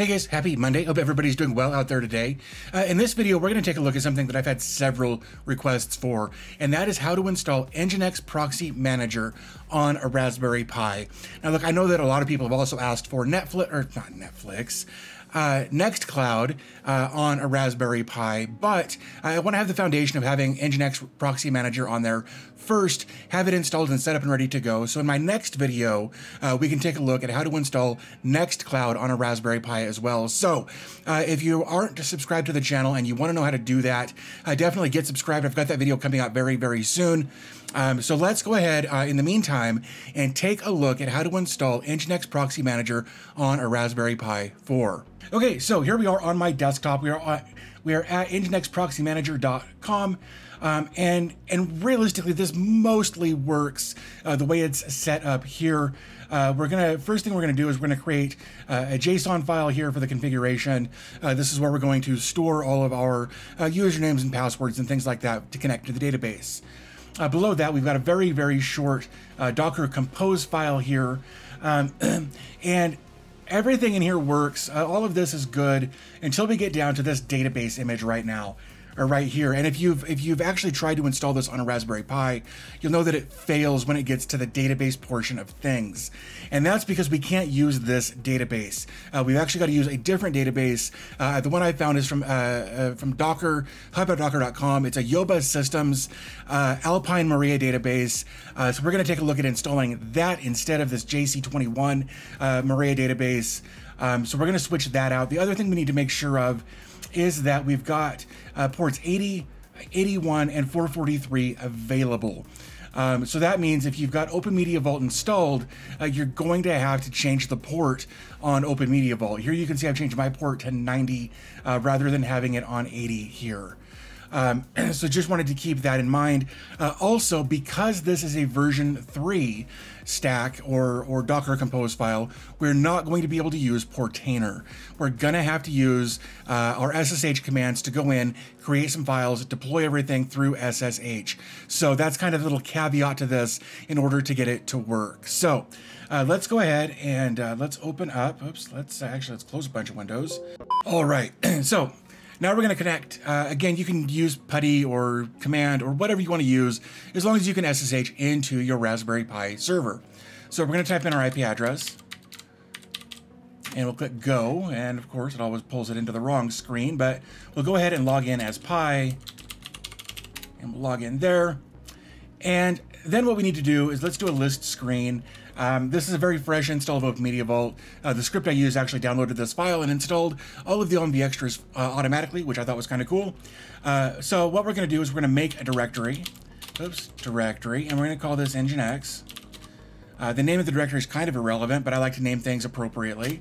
Hey guys, happy Monday. Hope everybody's doing well out there today. In this video, we're going to take a look at something that I've had several requests for, and that is how to install Nginx Proxy Manager on a Raspberry Pi. Now look, I know that a lot of people have also asked for Nextcloud on a Raspberry Pi, but I want to have the foundation of having Nginx Proxy Manager on there first, have it installed and set up and ready to go. So in my next video, we can take a look at how to install Nextcloud on a Raspberry Pi as well. So if you aren't subscribed to the channel and you want to know how to do that, definitely get subscribed. I've got that video coming out very, very soon. So let's go ahead in the meantime and take a look at how to install Nginx Proxy Manager on a Raspberry Pi 4. Okay, so here we are on my desktop. We are at nginxproxymanager.com. And realistically, this mostly works the way it's set up here. First thing we're gonna do is create a JSON file here for the configuration. This is where we're going to store all of our usernames and passwords and things like that to connect to the database. Below that, we've got a very, very short Docker Compose file here. And everything in here works. All of this is good until we get down to this database image right now, or right here. And if you've actually tried to install this on a Raspberry Pi, you'll know that it fails when it gets to the database portion of things. And that's because we can't use this database. We've actually got to use a different database. The one I found is from Docker, hub.docker.com. It's a Yoba Systems Alpine Maria database. So we're going to take a look at installing that instead of this JC21 Maria database. So we're going to switch that out. The other thing we need to make sure of is that we've got ports 80, 81, and 443 available. So that means if you've got OpenMediaVault installed, you're going to have to change the port on OpenMediaVault. Here you can see I've changed my port to 90 rather than having it on 80 here. So just wanted to keep that in mind. Also, because this is a version 3 stack or Docker Compose file, we're not going to be able to use Portainer. We're going to have to use our SSH commands to go in, create some files, deploy everything through SSH. So that's kind of a little caveat to this in order to get it to work. So let's go ahead and let's open up. Oops, let's close a bunch of windows. All right, so now we're going to connect. Again, you can use PuTTY or command or whatever you want to use, as long as you can SSH into your Raspberry Pi server. So we're going to type in our IP address and we'll click go. And of course it always pulls it into the wrong screen, but we'll go ahead and log in as Pi and we'll log in there. And then what we need to do is let's do a list screen. This is a very fresh install of OpenMediaVault. The script I used actually downloaded this file and installed all of the OMV extras automatically, which I thought was kind of cool. So what we're going to do is we're going to make a directory. Oops, directory. And we're going to call this Nginx. The name of the directory is kind of irrelevant, but I like to name things appropriately.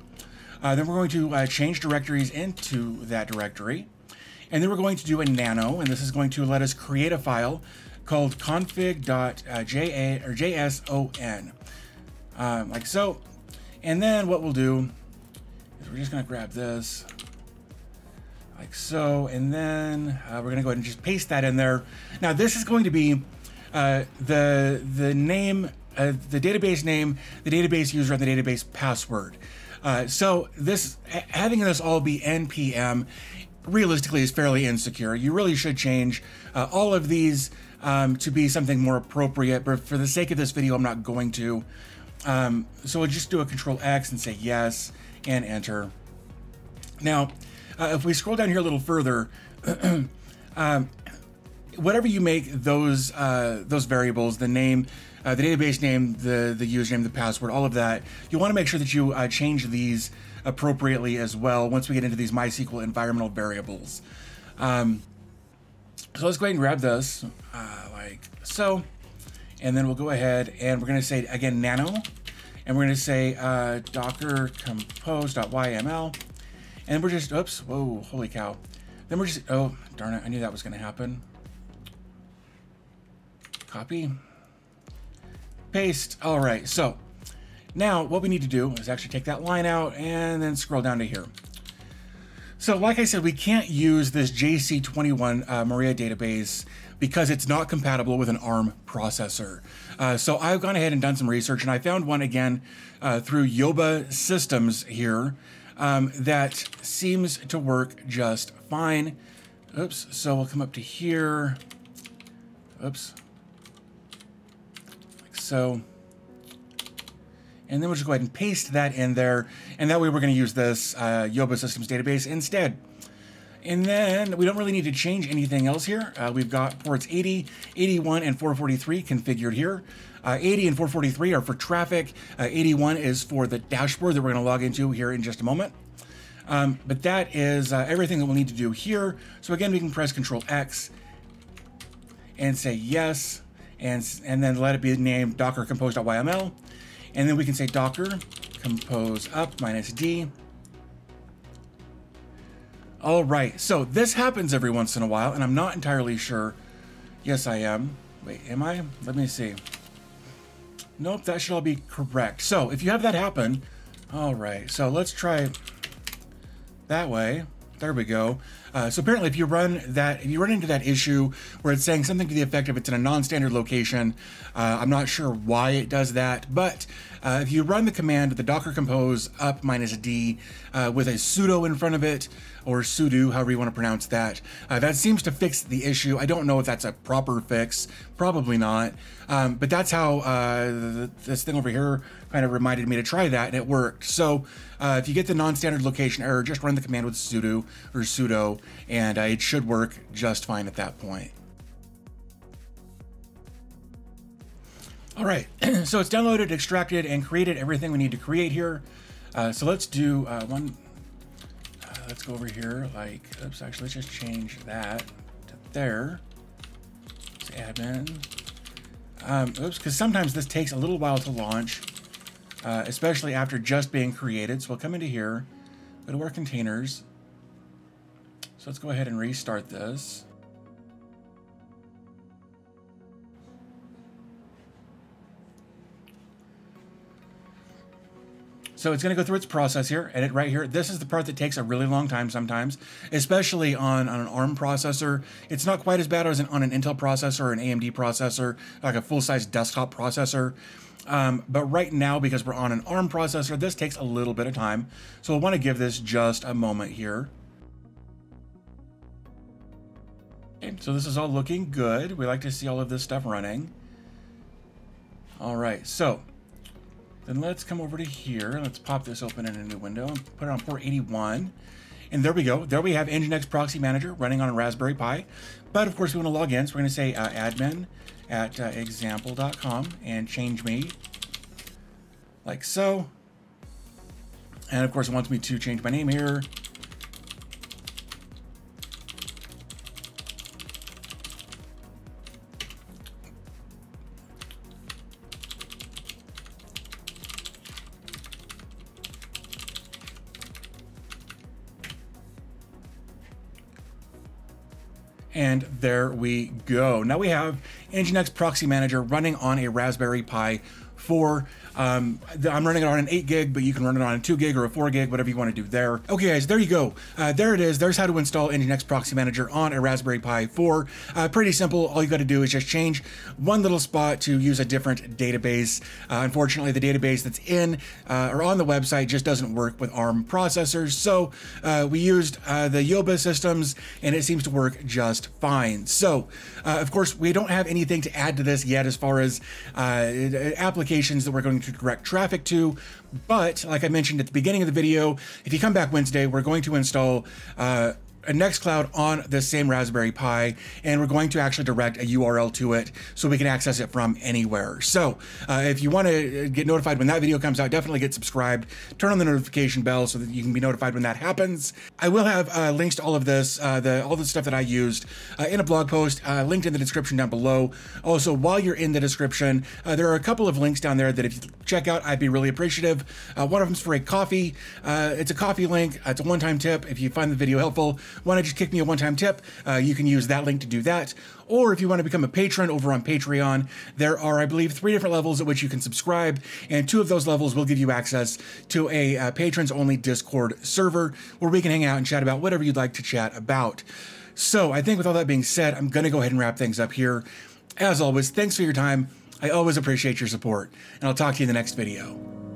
Then we're going to change directories into that directory. And then we're going to do a nano, and this is going to let us create a file called config.json. Like so, and then what we'll do is we're just going to grab this like so, and then we're going to go ahead and just paste that in there. Now this is going to be the name, the database name, the database user, and the database password. So this, having this all be npm, realistically is fairly insecure. You really should change all of these to be something more appropriate. But for the sake of this video, I'm not going to. So we'll just do a control X and say yes and enter. Now, if we scroll down here a little further, whatever you make those variables, the name, the database name, the username, the password, all of that, you want to make sure that you change these appropriately as well once we get into these MySQL environmental variables. So let's go ahead and grab this like so. And then we'll go ahead and we're going to say, again, nano, and we're going to say docker compose.yml. And we're just, oops, whoa, holy cow. Then we're just, oh, darn it, I knew that was going to happen. Copy, paste. All right, so now what we need to do is actually take that line out and then scroll down to here. So like I said, we can't use this JC21 Maria database because it's not compatible with an ARM processor. So I've gone ahead and done some research and I found one again through Yoba Systems here. that seems to work just fine. Oops, so we'll come up to here. Oops, like so. And then we'll just go ahead and paste that in there. And that way we're gonna use this Yoba Systems database instead. And then we don't really need to change anything else here. We've got ports 80, 81, and 443 configured here. 80 and 443 are for traffic. 81 is for the dashboard that we're gonna log into here in just a moment. But that is everything that we'll need to do here. So again, we can press Control X and say yes, and then let it be named Docker Compose.yml. And then we can say Docker Compose up -D. All right, so this happens every once in a while, and I'm not entirely sure. Yes, I am. Wait, am I? Let me see. Nope, that should all be correct. So if you have that happen, all right, so let's try that way. There we go. So apparently if you run into that issue where it's saying something to the effect of it's in a non-standard location, I'm not sure why it does that, but if you run the command, the Docker Compose up -D with a sudo in front of it, or sudo, however you want to pronounce that, that seems to fix the issue. I don't know if that's a proper fix, probably not, but that's how this thing over here kind of reminded me to try that, and it worked. So if you get the non-standard location error, just run the command with sudo or sudo, and it should work just fine at that point. All right, so it's downloaded, extracted, and created everything we need to create here. So let's do let's go over here, like, oops, actually, let's just change that to there. Let's admin, oops, because sometimes this takes a little while to launch, especially after just being created. So we'll come into here, go to our containers. So let's go ahead and restart this. So it's gonna go through its process here, edit right here. This is the part that takes a really long time sometimes, especially on an ARM processor. It's not quite as bad as on an Intel processor or an AMD processor, like a full-size desktop processor. But right now, because we're on an ARM processor, this takes a little bit of time. So we'll wanna give this just a moment here. So this is all looking good. We like to see all of this stuff running. All right, so then let's come over to here. Let's pop this open in a new window and put it on port 81. And there we go. There we have Nginx Proxy Manager running on a Raspberry Pi. But of course, we want to log in. So we're going to say admin@example.com and change me like so. And of course, it wants me to change my name here. And there we go. Now we have Nginx Proxy Manager running on a Raspberry Pi 4. I'm running it on an 8 gig, but you can run it on a 2 gig or a 4 gig, whatever you want to do there. Okay guys, there you go. There it is. There's how to install Nginx Proxy Manager on a Raspberry Pi 4. Pretty simple. All you got to do is just change one little spot to use a different database. Unfortunately, the database that's in or on the website just doesn't work with ARM processors. So we used the Yoba Systems, and it seems to work just fine. So of course, we don't have anything to add to this yet as far as applications that we're going to direct traffic to, but like I mentioned at the beginning of the video, if you come back Wednesday, we're going to install a Nextcloud on the same Raspberry Pi, and we're going to actually direct a URL to it so we can access it from anywhere. So if you want to get notified when that video comes out, definitely get subscribed, turn on the notification bell so that you can be notified when that happens. I will have links to all of this, all the stuff that I used in a blog post, linked in the description down below. Also, while you're in the description, there are a couple of links down there that if you check out, I'd be really appreciative. One of them's for a coffee. It's a coffee link. It's a one-time tip. If you find the video helpful, want to just kick me a one-time tip, you can use that link to do that. Or if you want to become a patron over on Patreon, there are, I believe, 3 different levels at which you can subscribe, and 2 of those levels will give you access to a patrons-only Discord server where we can hang out and chat about whatever you'd like to chat about. So I think with all that being said, I'm going to go ahead and wrap things up here. As always, thanks for your time. I always appreciate your support, and I'll talk to you in the next video.